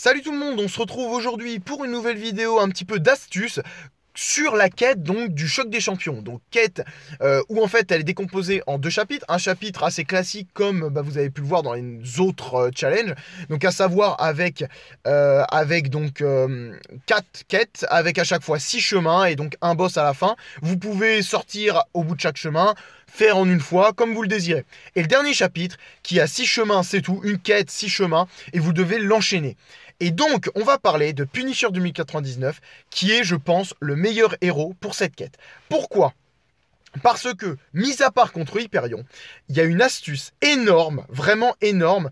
Salut tout le monde, on se retrouve aujourd'hui pour une nouvelle vidéo un petit peu d'astuce sur la quête donc du choc des champions. Donc quête où en fait elle est décomposée en deux chapitres, un chapitre assez classique comme vous avez pu le voir dans les autres challenges, donc à savoir avec quatre quêtes avec à chaque fois 6 chemins et donc un boss à la fin. Vous pouvez sortir au bout de chaque chemin, faire en une fois comme vous le désirez. Et le dernier chapitre qui a 6 chemins, c'est tout, une quête 6 chemins et vous devez l'enchaîner. Et donc, on va parler de Punisher 2099, qui est, je pense, le meilleur héros pour cette quête. Pourquoi ? Parce que, mis à part contre Hyperion, il y a une astuce énorme, vraiment énorme.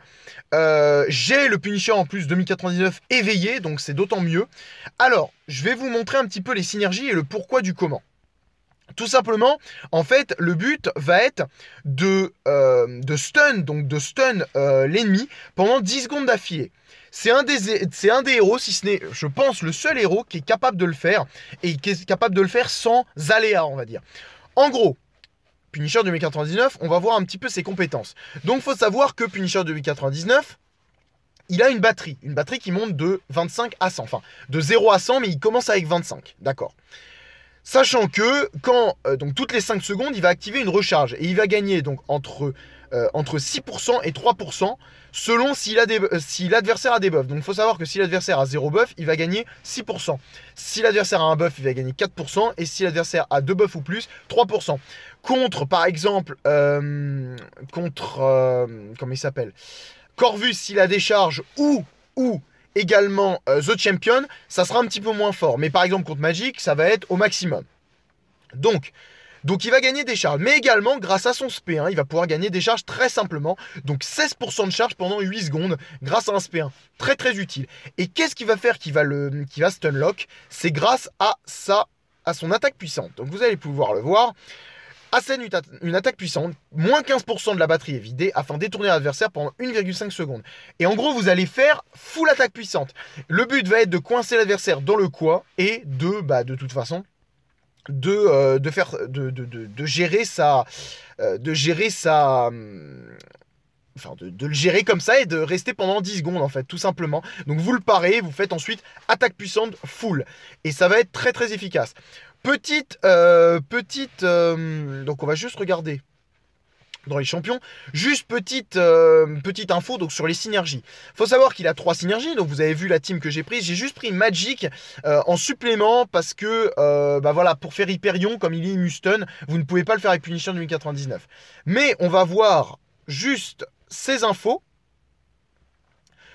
J'ai le Punisher en plus 2099 éveillé, donc c'est d'autant mieux. Alors, je vais vous montrer un petit peu les synergies et le pourquoi du comment. Tout simplement, en fait, le but va être de stun l'ennemi pendant 10 secondes d'affilée. C'est un des héros, si ce n'est, je pense, le seul héros qui est capable de le faire, et qui est capable de le faire sans aléa, on va dire. En gros, Punisher 2099, on va voir un petit peu ses compétences. Donc, il faut savoir que Punisher 2099, il a une batterie qui monte de 25 à 100. Enfin, de 0 à 100, mais il commence avec 25, d'accord. Sachant que, quand donc toutes les 5 secondes, il va activer une recharge, et il va gagner donc entre 6% et 3% selon si l'adversaire a des buffs. Donc il faut savoir que si l'adversaire a 0 buff, il va gagner 6%. Si l'adversaire a un buff, il va gagner 4%. Et si l'adversaire a 2 buffs ou plus, 3%. Contre, par exemple, comment il s'appelle, Corvus, s'il a des charges, ou également The Champion, ça sera un petit peu moins fort. Mais par exemple, contre Magik, ça va être au maximum. Donc il va gagner des charges, mais également grâce à son SP1, il va pouvoir gagner des charges très simplement. Donc 16% de charge pendant 8 secondes grâce à un SP1, très très utile. Et qu'est-ce qu'il va faire qui va stunlock? C'est grâce à son attaque puissante. Donc vous allez pouvoir le voir. Assène une attaque puissante, moins 15% de la batterie est vidée afin d'étourner l'adversaire pendant 1,5 secondes. Et en gros, vous allez faire full attaque puissante. Le but va être de coincer l'adversaire dans le coin et de toute façon... de le gérer comme ça et de rester pendant 10 secondes en fait, tout simplement. Donc vous le parez, vous faites ensuite attaque puissante full et ça va être très très efficace. Donc on va juste regarder dans les champions, juste petite info donc sur les synergies. Faut savoir qu'il a 3 synergies, donc vous avez vu la team que j'ai prise, j'ai juste pris Magik en supplément parce que voilà, pour faire Hyperion, comme il est Muston, vous ne pouvez pas le faire avec Punisher 2099. Mais on va voir juste ces infos,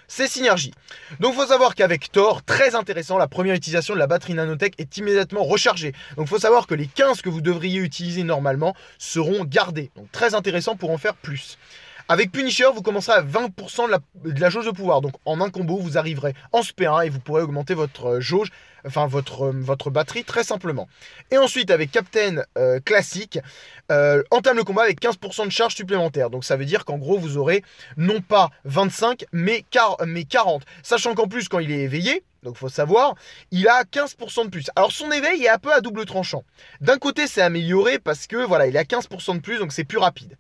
ces synergies. Donc il faut savoir qu'avec Thor, très intéressant, la première utilisation de la batterie nanotech est immédiatement rechargée. Donc il faut savoir que les 15 que vous devriez utiliser normalement seront gardés. Donc très intéressant pour en faire plus. Avec Punisher, vous commencerez à 20% de la jauge de pouvoir. Donc en un combo, vous arriverez en SP1 et vous pourrez augmenter votre jauge, enfin votre batterie très simplement. Et ensuite avec Captain Classic, entame le combat avec 15% de charge supplémentaire. Donc ça veut dire qu'en gros, vous aurez non pas 25 mais 40. Sachant qu'en plus, quand il est éveillé, donc il faut savoir, il a 15% de plus. Alors son éveil est un peu à double tranchant. D'un côté, c'est amélioré parce que voilà, il a 15% de plus, donc c'est plus rapide.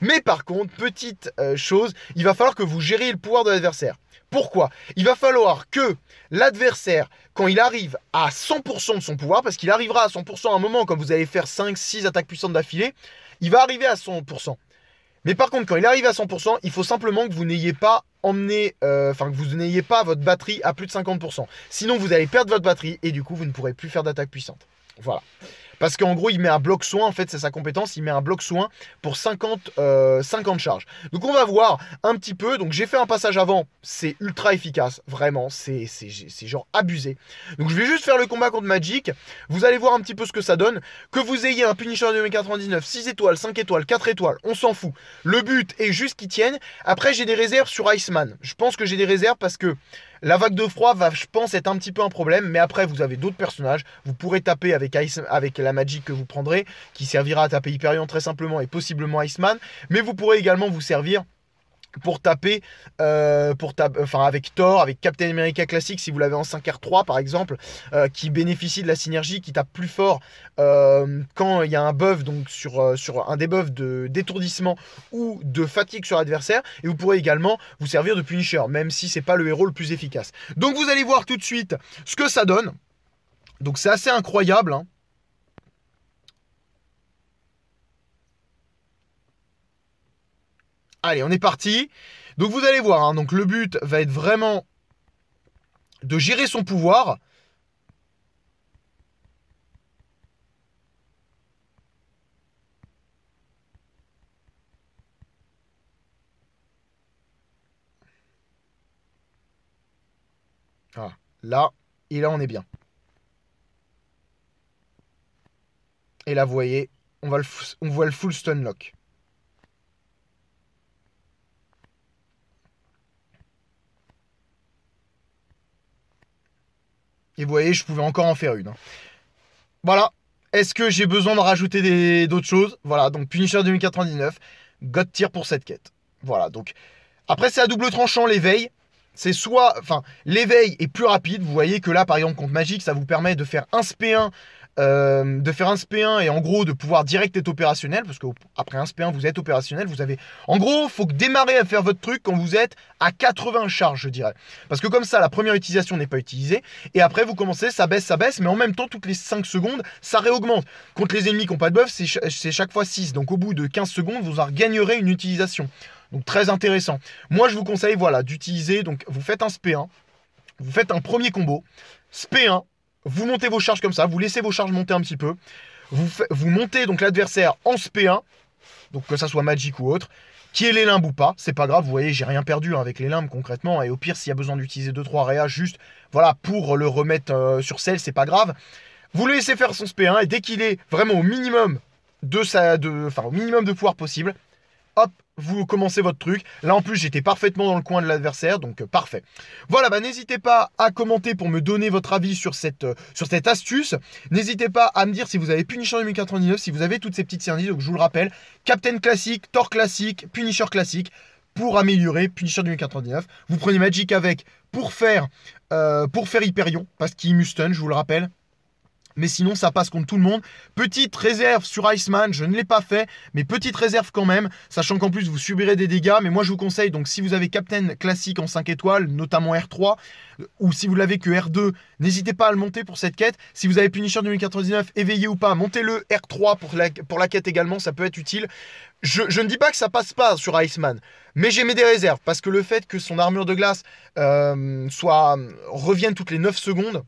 Mais par contre, petite chose, il va falloir que vous gériez le pouvoir de l'adversaire. Pourquoi? Il va falloir que l'adversaire, quand il arrive à 100% de son pouvoir, parce qu'il arrivera à 100% à un moment, quand vous allez faire 5-6 attaques puissantes d'affilée, il va arriver à 100%. Mais par contre, quand il arrive à 100%, il faut simplement que vous n'ayez pas votre batterie à plus de 50%. Sinon, vous allez perdre votre batterie et du coup, vous ne pourrez plus faire d'attaque puissante. Voilà. Parce qu'en gros, il met un bloc soin, en fait, c'est sa compétence, il met un bloc soin pour 50 charges. Donc on va voir un petit peu, donc j'ai fait un passage avant, c'est ultra efficace, vraiment, c'est genre abusé. Donc je vais juste faire le combat contre Magik, vous allez voir un petit peu ce que ça donne. Que vous ayez un Punisher 2099, 6 étoiles, 5 étoiles, 4 étoiles, on s'en fout. Le but est juste qu'il tienne. Après, j'ai des réserves sur Iceman. Je pense que j'ai des réserves parce que la vague de froid va, je pense, être un petit peu un problème. Mais après, vous avez d'autres personnages, vous pourrez taper avec la Magik que vous prendrez, qui servira à taper Hyperion très simplement et possiblement Iceman, mais vous pourrez également vous servir pour taper avec Thor, avec Captain America Classic si vous l'avez en 5R3 par exemple, qui bénéficie de la synergie, qui tape plus fort quand il y a un buff, donc sur un debuff d'étourdissement ou de fatigue sur l'adversaire, et vous pourrez également vous servir de Punisher, même si c'est pas le héros le plus efficace. Donc vous allez voir tout de suite ce que ça donne, donc c'est assez incroyable, hein. Allez, on est parti. Donc vous allez voir, hein, donc le but va être vraiment de gérer son pouvoir. Ah, là, et là on est bien. Et là vous voyez, on voit le full stun lock. Et vous voyez, je pouvais encore en faire une. Voilà. Est-ce que j'ai besoin de rajouter d'autres choses? Voilà, donc Punisher 2099, God tier pour cette quête. Voilà, donc... Après, c'est à double tranchant, l'éveil. C'est soit... Enfin, l'éveil est plus rapide. Vous voyez que là, par exemple, contre Magik, ça vous permet de faire un SP1... et en gros de pouvoir direct être opérationnel, parce qu'après un SP1 vous êtes opérationnel, vous avez, en gros faut que démarrer à faire votre truc quand vous êtes à 80 charges je dirais, parce que comme ça la première utilisation n'est pas utilisée, et après vous commencez, ça baisse, mais en même temps toutes les 5 secondes ça réaugmente, contre les ennemis qui n'ont pas de buff c'est chaque fois 6, donc au bout de 15 secondes vous en regagnerez une utilisation, donc très intéressant. Moi je vous conseille voilà d'utiliser, donc vous faites un SP1, vous faites un premier combo, SP1, vous montez vos charges comme ça, vous laissez vos charges monter un petit peu, vous montez donc l'adversaire en SP1, donc que ça soit Magik ou autre, qui est les limbes ou pas, c'est pas grave, vous voyez j'ai rien perdu hein, avec les limbes concrètement, et au pire s'il y a besoin d'utiliser 2-3 réas juste voilà, pour le remettre sur celle, c'est pas grave, vous le laissez faire son SP1, et dès qu'il est vraiment au minimum de pouvoir possible, hop, vous commencez votre truc. Là, en plus, j'étais parfaitement dans le coin de l'adversaire, donc parfait. Voilà, bah, n'hésitez pas à commenter pour me donner votre avis sur cette astuce. N'hésitez pas à me dire si vous avez Punisher 2099, si vous avez toutes ces petites synergies. Donc, je vous le rappelle, Captain classique, Thor classique, Punisher classique, pour améliorer Punisher 2099. Vous prenez Magik avec pour faire Hyperion, parce qu'il mustun, je vous le rappelle. Mais sinon ça passe contre tout le monde. Petite réserve sur Iceman, je ne l'ai pas fait, mais petite réserve quand même, sachant qu'en plus vous subirez des dégâts, mais moi je vous conseille, donc si vous avez Captain classique en 5 étoiles, notamment R3, ou si vous l'avez que R2, n'hésitez pas à le monter pour cette quête. Si vous avez Punisher 2099, éveillé ou pas, montez-le R3 pour la quête également, ça peut être utile. Je ne dis pas que ça passe pas sur Iceman, mais j'ai mis des réserves, parce que le fait que son armure de glace revienne toutes les 9 secondes,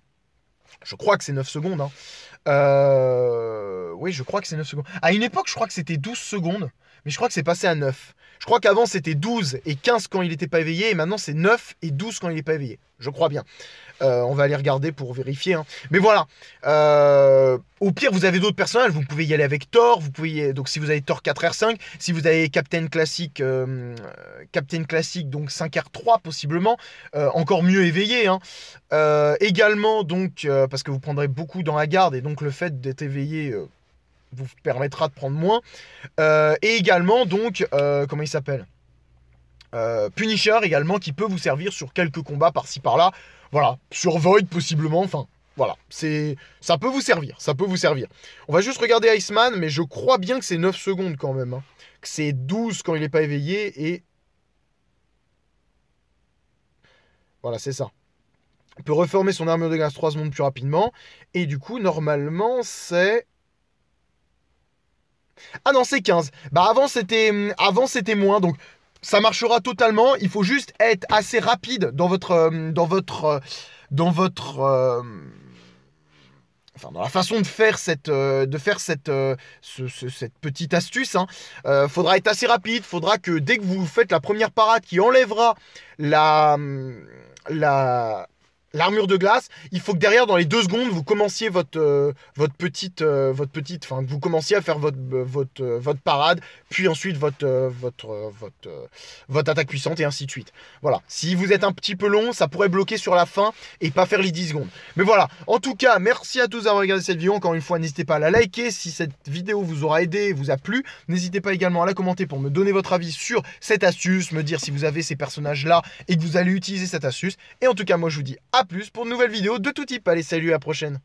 je crois que c'est 9 secondes. Hein. Oui, je crois que c'est 9 secondes. À une époque, je crois que c'était 12 secondes, mais je crois que c'est passé à 9. Je crois qu'avant, c'était 12 et 15 quand il n'était pas éveillé, et maintenant, c'est 9 et 12 quand il n'est pas éveillé. Je crois bien. On va aller regarder pour vérifier. Hein. Mais voilà. Au pire, vous avez d'autres personnages. Vous pouvez y aller avec Thor. Vous pouvez donc si vous avez Thor 4R5, si vous avez Captain classique donc 5R3 possiblement, encore mieux éveillé. Hein. Également donc parce que vous prendrez beaucoup dans la garde et donc le fait d'être éveillé vous permettra de prendre moins. Et également donc comment il s'appelle? Punisher également qui peut vous servir sur quelques combats par-ci par-là, voilà, sur Void possiblement, enfin voilà, ça peut vous servir, ça peut vous servir. On va juste regarder Iceman, mais je crois bien que c'est 9 secondes quand même, hein. Que c'est 12 quand il n'est pas éveillé et... Voilà, c'est ça. Il peut reformer son armure de glace 3 secondes plus rapidement, et du coup normalement c'est... Ah non, c'est 15, bah avant c'était moins, donc... Ça marchera totalement, il faut juste être assez rapide dans la façon de faire cette petite astuce, hein. Faudra être assez rapide, faudra que dès que vous faites la première parade qui enlèvera la l'armure de glace, il faut que derrière, dans les 2 secondes, vous commenciez vous commenciez à faire votre parade, puis ensuite votre attaque puissante et ainsi de suite. Voilà. Si vous êtes un petit peu long, ça pourrait bloquer sur la fin et pas faire les 10 secondes. Mais voilà. En tout cas, merci à tous d'avoir regardé cette vidéo. Encore une fois, n'hésitez pas à la liker si cette vidéo vous aura aidé et vous a plu. N'hésitez pas également à la commenter pour me donner votre avis sur cette astuce, me dire si vous avez ces personnages-là et que vous allez utiliser cette astuce. Et en tout cas, moi, je vous dis à plus pour de nouvelles vidéos de tout type. Allez, salut, à la prochaine.